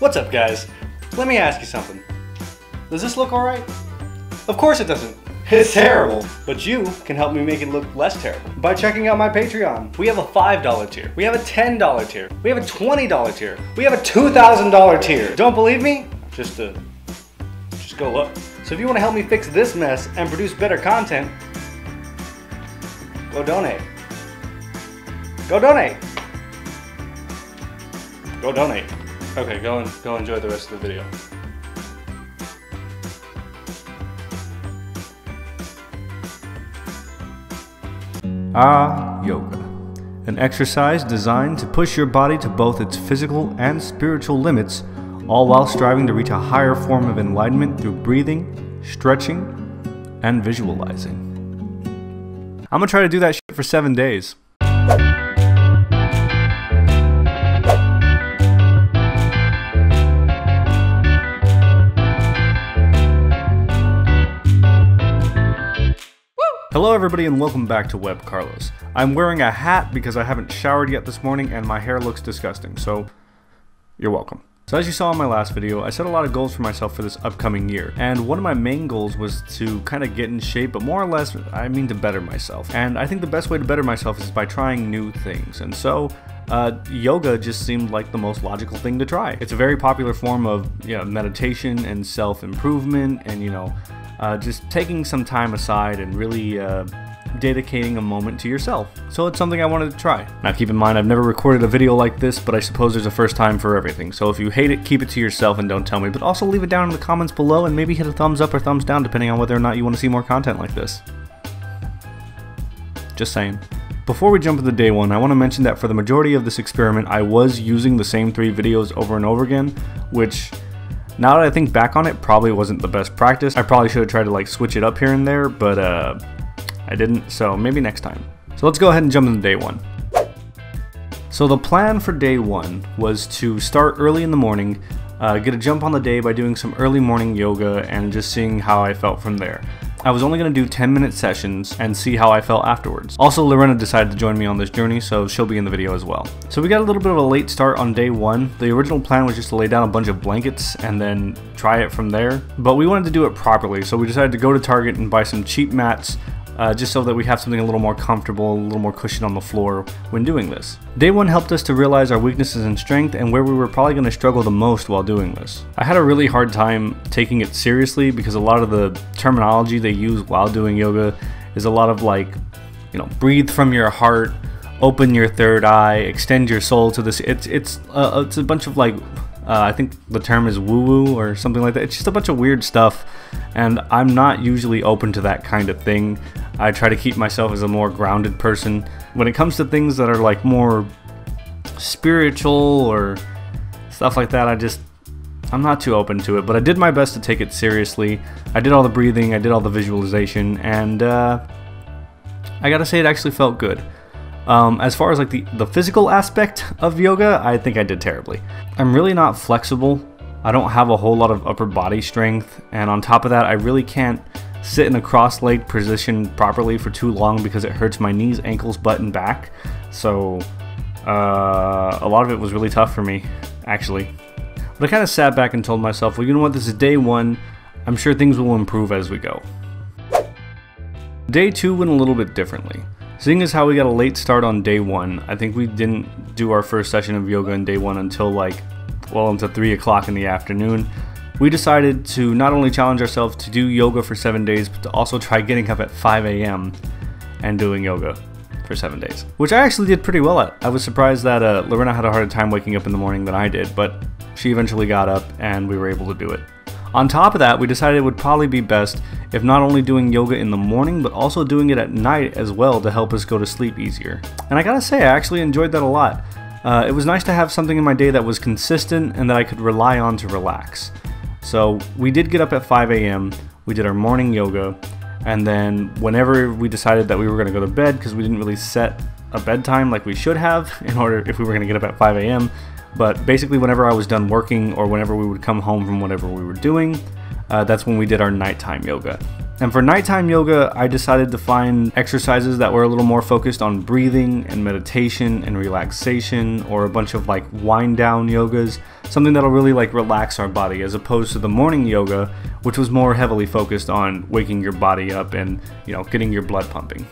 What's up, guys? Let me ask you something. Does this look alright? Of course it doesn't. It's terrible. But you can help me make it look less terrible by checking out my Patreon. We have a $5 tier. We have a $10 tier. We have a $20 tier. We have a $2,000 tier. Don't believe me? Just go look. So if you want to help me fix this mess and produce better content, go donate. Go donate. Go donate. Okay, go enjoy the rest of the video. Ah, yoga. An exercise designed to push your body to both its physical and spiritual limits, all while striving to reach a higher form of enlightenment through breathing, stretching, and visualizing. I'm gonna try to do that shit for 7 days. Hello everybody and welcome back to Web Carlos. I'm wearing a hat because I haven't showered yet this morning and my hair looks disgusting, so you're welcome. So as you saw in my last video, I set a lot of goals for myself for this upcoming year, and one of my main goals was to kind of get in shape, but more or less, I mean to better myself. And I think the best way to better myself is by trying new things, and so yoga just seemed like the most logical thing to try. It's a very popular form of meditation and self-improvement, and just taking some time aside and really dedicating a moment to yourself. So it's something I wanted to try. Now keep in mind, I've never recorded a video like this, but I suppose there's a first time for everything. So if you hate it, keep it to yourself and don't tell me, but also leave it down in the comments below and maybe hit a thumbs up or thumbs down depending on whether or not you want to see more content like this. Just saying. Before we jump into day one, I want to mention that for the majority of this experiment, I was using the same 3 videos over and over again, which, now that I think back on it, probably wasn't the best practice. I probably should have tried to like switch it up here and there, but I didn't, so maybe next time. So let's go ahead and jump into day one. So the plan for day one was to start early in the morning, get a jump on the day by doing some early morning yoga and just seeing how I felt from there. I was only going to do 10-minute sessions and see how I felt afterwards. Also, Lorena decided to join me on this journey, so she'll be in the video as well. So we got a little bit of a late start on day one. The original plan was just to lay down a bunch of blankets and then try it from there, but we wanted to do it properly, so we decided to go to Target and buy some cheap mats, just so that we have something a little more comfortable, a little more cushion on the floor when doing this. Day one helped us to realize our weaknesses and strength and where we were probably going to struggle the most while doing this. I had a really hard time taking it seriously because a lot of the terminology they use while doing yoga is a lot of like, breathe from your heart, open your third eye, extend your soul to this. It's a bunch of like, I think the term is woo-woo or something like that. It's just a bunch of weird stuff, and I'm not usually open to that kind of thing. I try to keep myself as a more grounded person. When it comes to things that are like more spiritual or stuff like that, I'm not too open to it, but I did my best to take it seriously. I did all the breathing, I did all the visualization, and I gotta say it actually felt good. As far as like the physical aspect of yoga, I think I did terribly. I'm really not flexible. I don't have a whole lot of upper body strength, and on top of that, I really can't sit in a cross-legged position properly for too long because it hurts my knees, ankles, butt, and back. So a lot of it was really tough for me, actually. But I kind of sat back and told myself, well, you know what, this is day one. I'm sure things will improve as we go. Day two went a little bit differently. Seeing as how we got a late start on day one, I think we didn't do our first session of yoga on day one until until 3 o'clock in the afternoon. We decided to not only challenge ourselves to do yoga for 7 days, but to also try getting up at 5 a.m. and doing yoga for 7 days, which I actually did pretty well at. I was surprised that Lorena had a harder time waking up in the morning than I did, but she eventually got up and we were able to do it. On top of that, we decided it would probably be best if not only doing yoga in the morning, but also doing it at night as well to help us go to sleep easier. And I gotta say, I actually enjoyed that a lot. It was nice to have something in my day that was consistent and that I could rely on to relax. So we did get up at 5 a.m., we did our morning yoga, and then whenever we decided that we were gonna go to bed, because we didn't really set a bedtime like we should have in order if we were gonna get up at 5 a.m., but basically whenever I was done working or whenever we would come home from whatever we were doing, that's when we did our nighttime yoga. And for nighttime yoga, I decided to find exercises that were a little more focused on breathing and meditation and relaxation, or a bunch of like wind down yogas something that'll really like relax our body, as opposed to the morning yoga, which was more heavily focused on waking your body up and, you know, getting your blood pumping.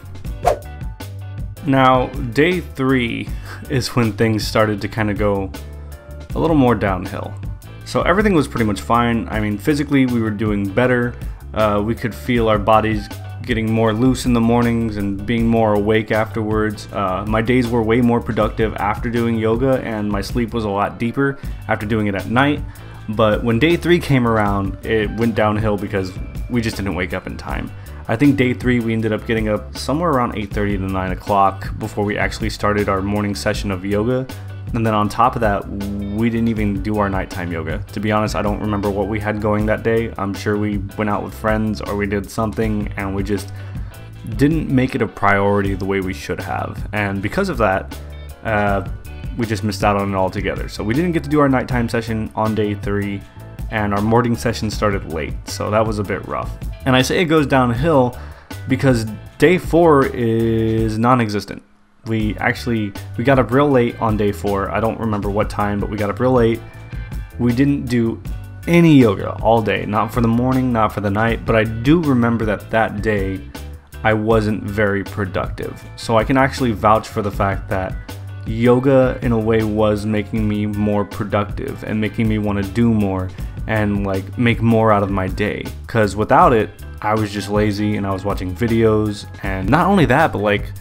Now, day three is when things started to kind of go a little more downhill. So everything was pretty much fine. I mean, physically we were doing better. We could feel our bodies getting more loose in the mornings and being more awake afterwards. My days were way more productive after doing yoga, and my sleep was a lot deeper after doing it at night. But when day three came around, it went downhill because we just didn't wake up in time. I think day three we ended up getting up somewhere around 8:30 to 9 o'clock before we actually started our morning session of yoga. And then on top of that, we didn't even do our nighttime yoga. To be honest, I don't remember what we had going that day. I'm sure we went out with friends or we did something, and we just didn't make it a priority the way we should have. And because of that, we just missed out on it altogether. So we didn't get to do our nighttime session on day three, and our morning session started late. So that was a bit rough. And I say it goes downhill because day four is non-existent. We got up real late on day four. I don't remember what time, but we got up real late. We didn't do any yoga all day, not for the morning, not for the night, but I do remember that that day I wasn't very productive. So I can actually vouch for the fact that yoga in a way was making me more productive and making me want to do more and like make more out of my day, because without it, I was just lazy and I was watching videos. And not only that, but like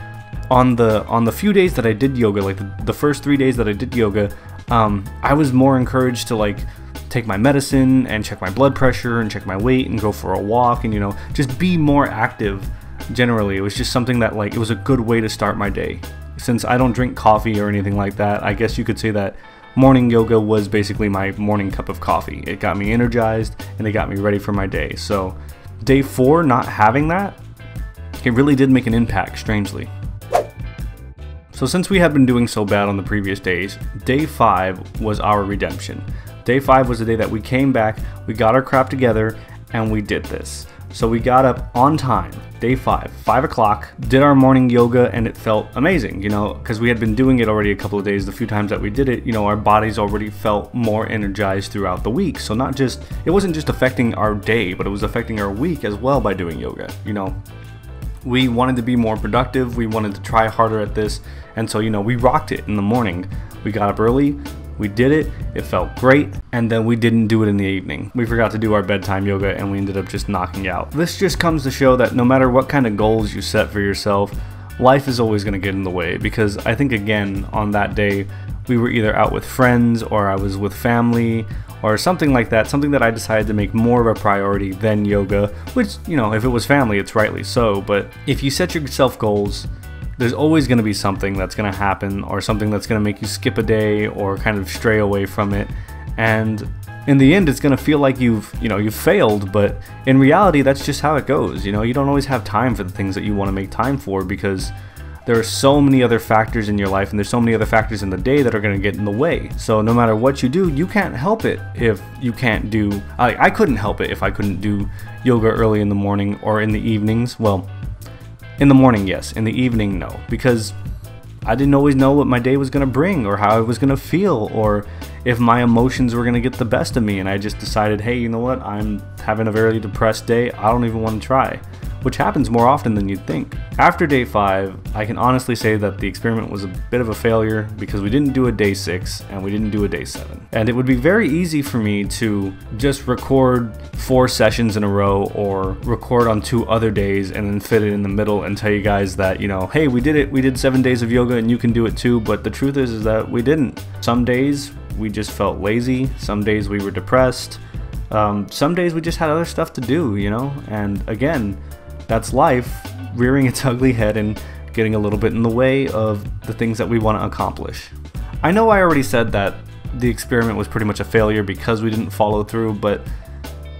on the few days that I did yoga, like the first 3 days that I did yoga, I was more encouraged to like take my medicine and check my blood pressure and check my weight and go for a walk and, you know, just be more active generally. It was just something that like, it was a good way to start my day. Since I don't drink coffee or anything like that, I guess you could say that morning yoga was basically my morning cup of coffee. It got me energized and it got me ready for my day. So day four, not having that, it really did make an impact, strangely. So since we had been doing so bad on the previous days, day five was our redemption. Day five was the day that we came back, we got our crap together, and we did this. So we got up on time, day five, 5 o'clock, did our morning yoga, and it felt amazing, you know, because we had been doing it already a couple of days. The few times that we did it, you know, our bodies already felt more energized throughout the week. So it wasn't just affecting our day, but it was affecting our week as well by doing yoga, you know. We wanted to be more productive, we wanted to try harder at this, and so, you know, we rocked it in the morning. We got up early, we did it, it felt great, and then we didn't do it in the evening. We forgot to do our bedtime yoga and we ended up just knocking out. This just comes to show that no matter what kind of goals you set for yourself, life is always going to get in the way, because I think, again, on that day, we were either out with friends or I was with family or something like that, something that I decided to make more of a priority than yoga, which, you know, if it was family, it's rightly so. But if you set yourself goals, there's always going to be something that's going to happen or something that's going to make you skip a day or kind of stray away from it. And in the end, it's going to feel like you've failed, but in reality, that's just how it goes. You know, you don't always have time for the things that you want to make time for, because there are so many other factors in your life and there's so many other factors in the day that are going to get in the way. So no matter what you do, you can't help it if you can't do... I couldn't help it if I couldn't do yoga early in the morning or in the evenings. Well, in the morning, yes. In the evening, no. Because I didn't always know what my day was going to bring or how I was going to feel or if my emotions were going to get the best of me. And I just decided, hey, you know what? I'm having a very depressed day. I don't even want to try. Which happens more often than you'd think. After day five, I can honestly say that the experiment was a bit of a failure, because we didn't do a day six and we didn't do a day seven. And it would be very easy for me to just record 4 sessions in a row or record on 2 other days and then fit it in the middle and tell you guys that, you know, hey, we did it. We did 7 days of yoga and you can do it too. But the truth is that we didn't. Some days we just felt lazy. Some days we were depressed. Some days we just had other stuff to do, you know, and again, that's life rearing its ugly head and getting a little bit in the way of the things that we want to accomplish. I know I already said that the experiment was pretty much a failure because we didn't follow through, but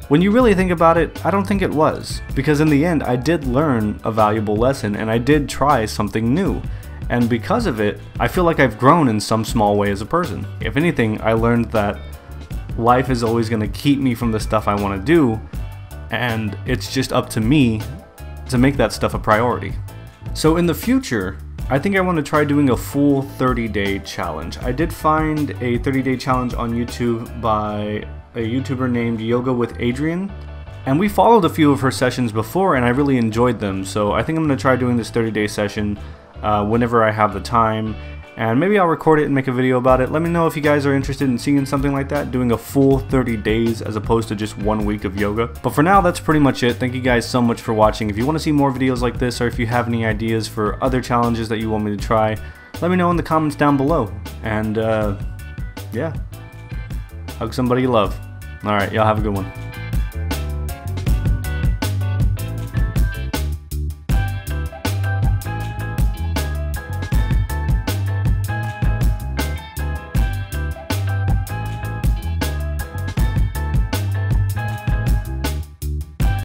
when you really think about it, I don't think it was, because in the end I did learn a valuable lesson and I did try something new. And because of it, I feel like I've grown in some small way as a person. If anything, I learned that life is always going to keep me from the stuff I want to do, and it's just up to me to make that stuff a priority. So in the future, I think I want to try doing a full 30-day challenge. I did find a 30-day challenge on YouTube by a YouTuber named Yoga with Adriene, and we followed a few of her sessions before and I really enjoyed them, so I think I'm going to try doing this 30-day session whenever I have the time, and maybe I'll record it and make a video about it. Let me know if you guys are interested in seeing something like that, doing a full 30 days as opposed to just 1 week of yoga. But for now, that's pretty much it. Thank you guys so much for watching. If you want to see more videos like this, or if you have any ideas for other challenges that you want me to try, let me know in the comments down below. And yeah, hug somebody you love. All right, y'all have a good one.